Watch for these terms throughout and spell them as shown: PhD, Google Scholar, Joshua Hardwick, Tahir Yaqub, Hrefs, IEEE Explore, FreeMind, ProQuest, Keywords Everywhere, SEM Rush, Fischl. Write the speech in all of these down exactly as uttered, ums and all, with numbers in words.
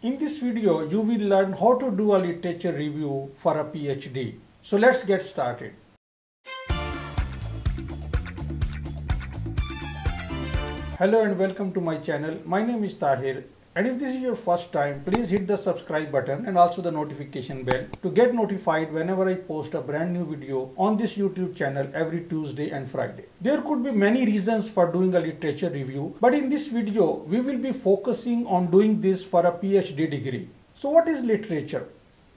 In this video, you will learn how to do a literature review for a PhD. So let's get started. Hello and welcome to my channel. My name is Tahir, and if this is your first time, please hit the subscribe button and also the notification bell to get notified whenever I post a brand new video on this YouTube channel every Tuesday and Friday. There could be many reasons for doing a literature review, but in this video, we will be focusing on doing this for a PhD degree. So what is literature?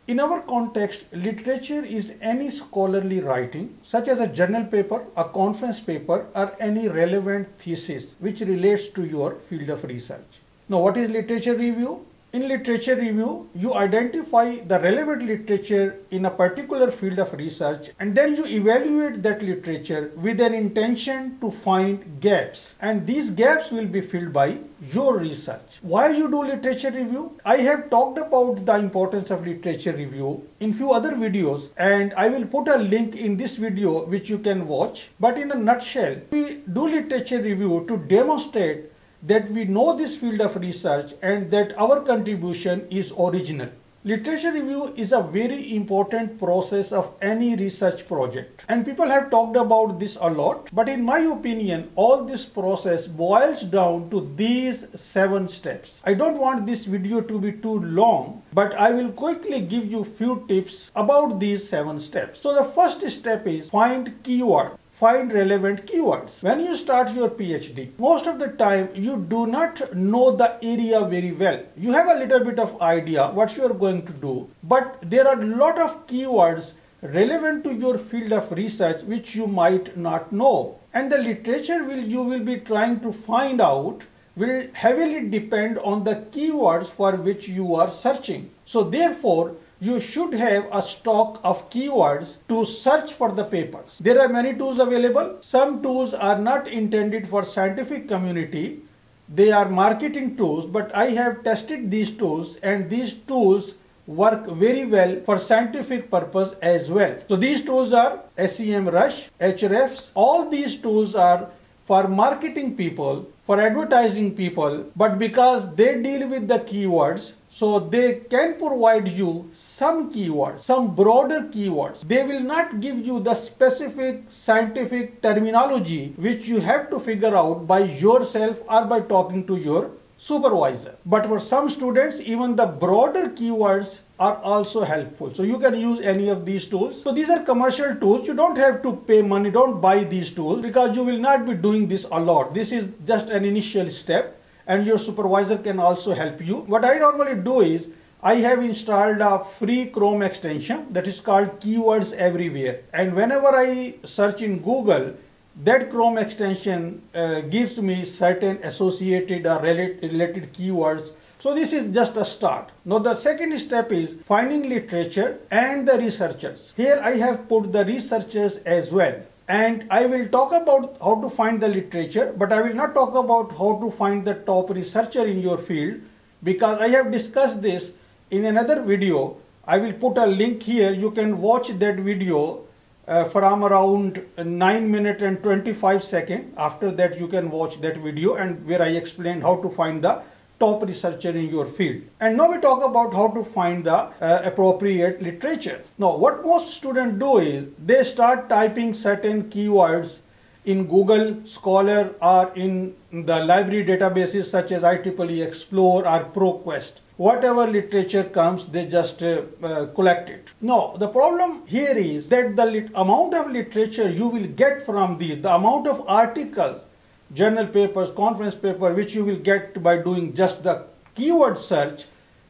In our context, literature is any scholarly writing, such as a journal paper, a conference paper, or any relevant thesis which relates to your field of research. Now, what is literature review? In literature review, you identify the relevant literature in a particular field of research, and then you evaluate that literature with an intention to find gaps, and these gaps will be filled by your research. Why you do literature review? I have talked about the importance of literature review in few other videos, and I will put a link in this video which you can watch. But in a nutshell, we do literature review to demonstrate that we know this field of research and that our contribution is original. Literature review is a very important process of any research project, and people have talked about this a lot, but in my opinion, all this process boils down to these seven steps. I don't want this video to be too long, but I will quickly give you few tips about these seven steps. So the first step is find keyword. Find relevant keywords. When you start your PhD, most of the time you do not know the area very well. You have a little bit of idea what you are going to do, but there are a lot of keywords relevant to your field of research which you might not know. And the literature will you will be trying to find out will heavily depend on the keywords for which you are searching. So therefore, you should have a stock of keywords to search for the papers. There are many tools available. Some tools are not intended for scientific community. They are marketing tools, but I have tested these tools, and these tools work very well for scientific purpose as well. So these tools are S E M Rush, Hrefs. All these tools are for marketing people, for advertising people, but because they deal with the keywords, so they can provide you some keywords, some broader keywords. They will not give you the specific scientific terminology which you have to figure out by yourself or by talking to your supervisor. But for some students, even the broader keywords are also helpful. So you can use any of these tools. So these are commercial tools. You don't have to pay money. Don't buy these tools because you will not be doing this a lot. This is just an initial step, and your supervisor can also help you. What I normally do is I have installed a free Chrome extension that is called Keywords Everywhere. And whenever I search in Google, that Chrome extension uh, gives me certain associated or related keywords. So this is just a start. Now the second step is finding literature and the researchers. Here I have put the researchers as well. And I will talk about how to find the literature, but I will not talk about how to find the top researcher in your field because I have discussed this in another video. I will put a link here. You can watch that video uh, from around nine minutes and twenty-five seconds. After that, you can watch that video and where I explained how to find the top researcher in your field. And now we talk about how to find the uh, appropriate literature. Now what most students do is they start typing certain keywords in Google Scholar or in the library databases such as I triple E Explore or ProQuest. Whatever literature comes, they just uh, uh, collect it. Now the problem here is that the lit amount of literature you will get from these, the amount of articles, journal papers, conference paper, which you will get by doing just the keyword search,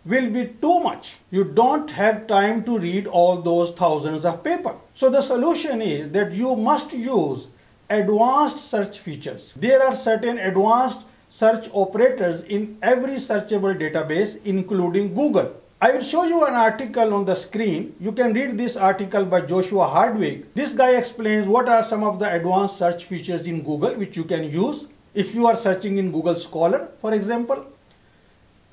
will be too much. You don't have time to read all those thousands of papers. So the solution is that you must use advanced search features. There are certain advanced search operators in every searchable database, including Google. I will show you an article on the screen. You can read this article by Joshua Hardwick. This guy explains what are some of the advanced search features in Google which you can use if you are searching in Google Scholar, for example.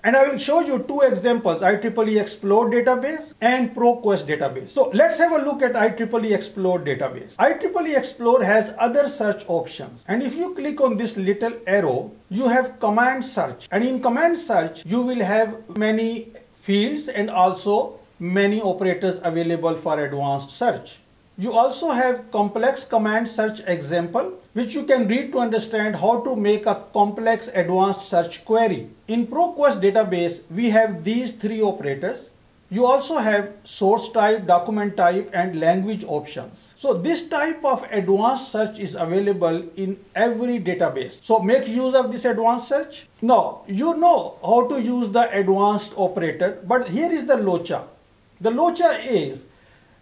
And I will show you two examples, I triple E Explore database and ProQuest database. So let's have a look at I triple E Explore database. I triple E Explore has other search options. And if you click on this little arrow, you have command search. And in command search, you will have many fields and also many operators available for advanced search. You also have complex command search example, which you can read to understand how to make a complex advanced search query. In ProQuest database, we have these three operators. You also have source type, document type, and language options. So this type of advanced search is available in every database. So make use of this advanced search. Now, you know how to use the advanced operator, but here is the LOCHA. The LOCHA is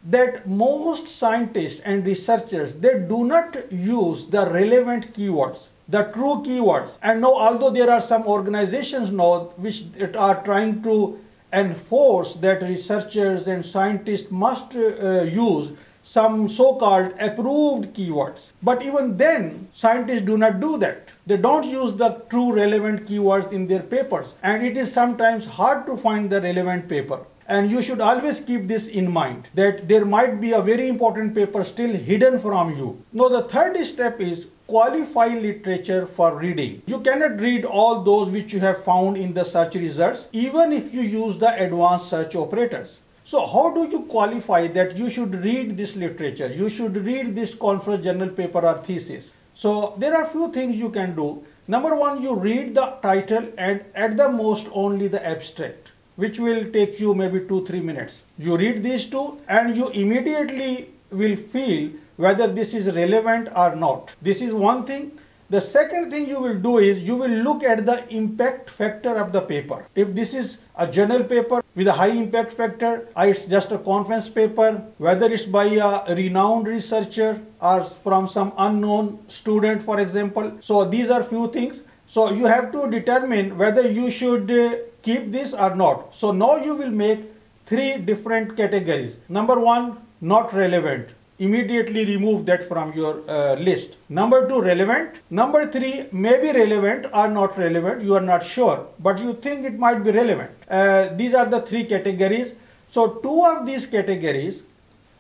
that most scientists and researchers, they do not use the relevant keywords, the true keywords. And now, although there are some organizations now which are trying to enforce that researchers and scientists must uh, use some so-called approved keywords. But even then, scientists do not do that. They don't use the true relevant keywords in their papers. And it is sometimes hard to find the relevant paper. And you should always keep this in mind, that there might be a very important paper still hidden from you. Now, the third step is qualify literature for reading. You cannot read all those which you have found in the search results, even if you use the advanced search operators. So how do you qualify that you should read this literature? You should read this conference journal paper or thesis. So there are few things you can do. Number one, you read the title and at the most only the abstract, which will take you maybe two, three minutes. You read these two and you immediately will feel whether this is relevant or not. This is one thing. The second thing you will do is you will look at the impact factor of the paper. If this is a journal paper with a high impact factor, or it's just a conference paper, whether it's by a renowned researcher or from some unknown student, for example. So these are few things. So you have to determine whether you should uh, keep this or not. So now you will make three different categories. Number one, not relevant. Immediately remove that from your uh, list. Number two, relevant. Number three, maybe relevant or not relevant. You are not sure, but you think it might be relevant. Uh, these are the three categories. So two of these categories,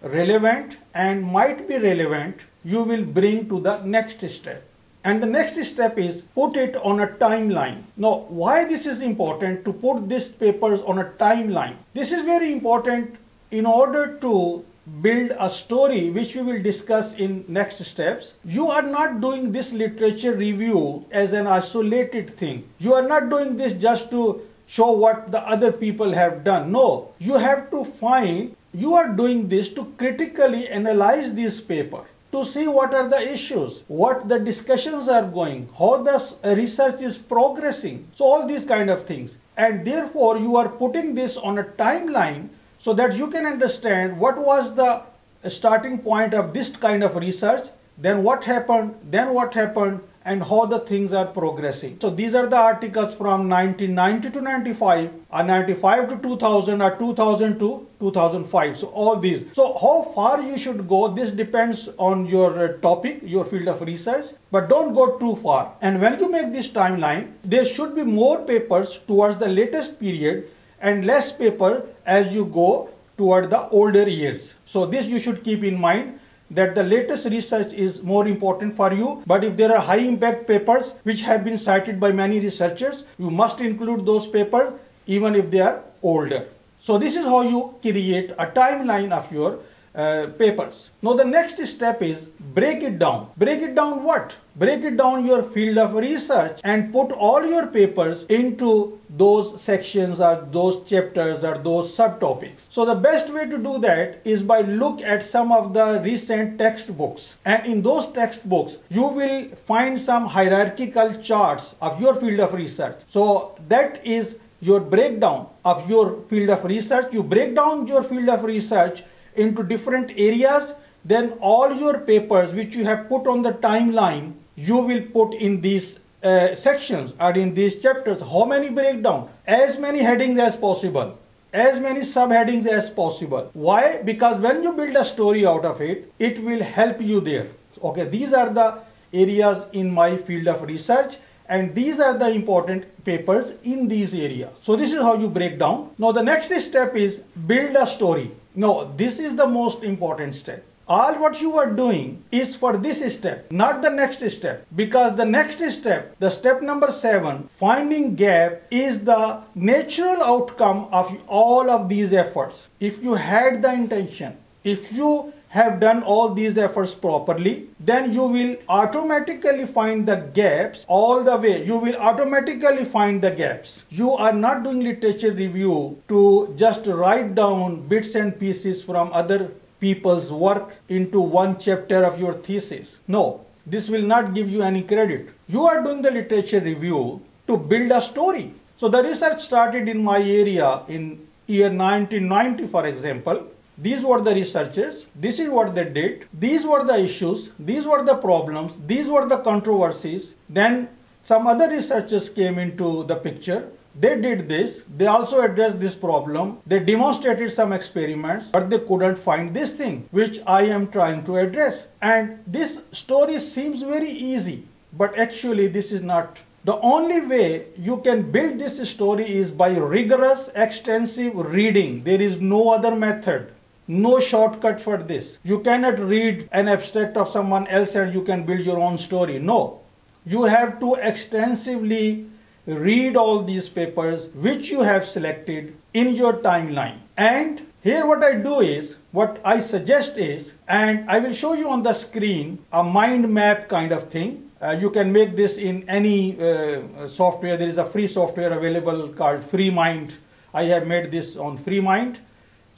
relevant and might be relevant, you will bring to the next step. And the next step is put it on a timeline. Now, why this is important to put these papers on a timeline? This is very important in order to build a story, which we will discuss in next steps. You are not doing this literature review as an isolated thing. You are not doing this just to show what the other people have done. No, you have to find, you are doing this to critically analyze this paper, to see what are the issues, what the discussions are going, how the research is progressing. So all these kind of things. And therefore, you are putting this on a timeline so that you can understand what was the starting point of this kind of research, then what happened, then what happened, and how the things are progressing. So these are the articles from nineteen ninety to ninety-five, or ninety-five to two thousand, or two thousand to two thousand five. So all these. So how far you should go, this depends on your topic, your field of research, but don't go too far. And when you make this timeline, there should be more papers towards the latest period and less paper as you go toward the older years. So this you should keep in mind, that the latest research is more important for you. But if there are high impact papers which have been cited by many researchers, you must include those papers even if they are older. So this is how you create a timeline of your uh, papers. Now the next step is break it down. Break it down what? Break it down your field of research and put all your papers into those sections or those chapters or those subtopics. So the best way to do that is by look at some of the recent textbooks. And in those textbooks, you will find some hierarchical charts of your field of research. So that is your breakdown of your field of research. You break down your field of research into different areas. Then all your papers which you have put on the timeline, you will put in these uh, sections or in these chapters. How many breakdown? As many headings as possible, as many subheadings as possible. Why? Because when you build a story out of it, it will help you there. Okay, these are the areas in my field of research and these are the important papers in these areas. So this is how you break down. Now the next step is build a story. Now this is the most important step. All what you are doing is for this step, not the next step, because the next step, the step number seven, finding gap, is the natural outcome of all of these efforts. If you had the intention, if you have done all these efforts properly, then you will automatically find the gaps all the way. You will automatically find the gaps. You are not doing literature review to just write down bits and pieces from other people's work into one chapter of your thesis. No, this will not give you any credit. You are doing the literature review to build a story. So the research started in my area in year nineteen ninety, for example. These were the researchers, this is what they did, these were the issues, these were the problems, these were the controversies. Then some other researchers came into the picture. They did this, they also addressed this problem, they demonstrated some experiments, but they couldn't find this thing which I am trying to address. And this story seems very easy, but actually this is not. The only way you can build this story is by rigorous, extensive reading. There is no other method. No shortcut for this. You cannot read an abstract of someone else and you can build your own story. No, you have to extensively read all these papers which you have selected in your timeline. And here what I do is, what I suggest is, and I will show you on the screen a mind map kind of thing. Uh, you can make this in any uh, software. There is a free software available called FreeMind. I have made this on FreeMind.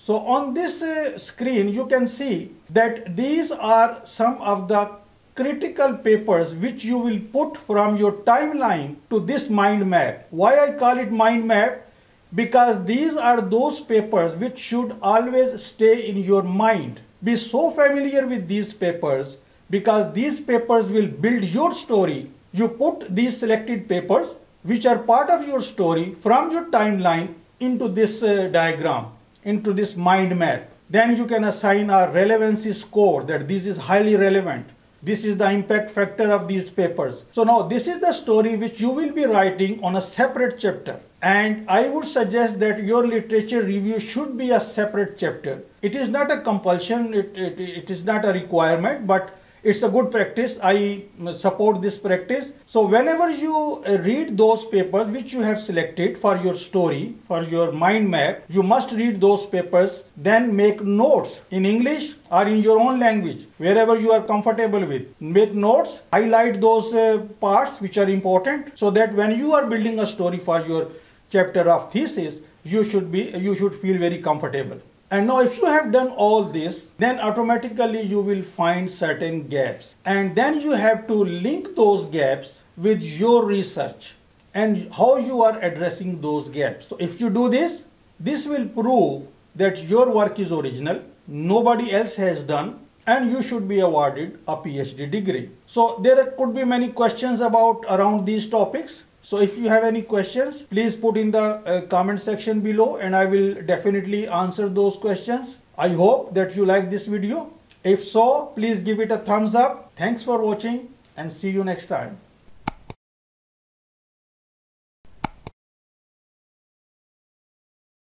So on this uh, screen, you can see that these are some of the critical papers which you will put from your timeline to this mind map. Why I call it mind map? Because these are those papers which should always stay in your mind. Be so familiar with these papers, because these papers will build your story. You put these selected papers, which are part of your story, from your timeline into this uh, diagram, into this mind map. Then you can assign a relevancy score, that this is highly relevant. This is the impact factor of these papers. So now this is the story which you will be writing on a separate chapter. And I would suggest that your literature review should be a separate chapter. It is not a compulsion, it, it, it is not a requirement, but it's a good practice. I support this practice. So whenever you read those papers which you have selected for your story, for your mind map, you must read those papers, then make notes in English or in your own language, wherever you are comfortable with. Make notes, highlight those uh, parts which are important, so that when you are building a story for your chapter of thesis, you should be, you should feel very comfortable. And now if you have done all this, then automatically you will find certain gaps. And then you have to link those gaps with your research and how you are addressing those gaps. So if you do this, this will prove that your work is original, nobody else has done, and you should be awarded a PhD degree. So there could be many questions about around these topics. So if you have any questions, please put in the uh, comment section below, and I will definitely answer those questions. I hope that you like this video. If so, please give it a thumbs up. Thanks for watching, and see you next time.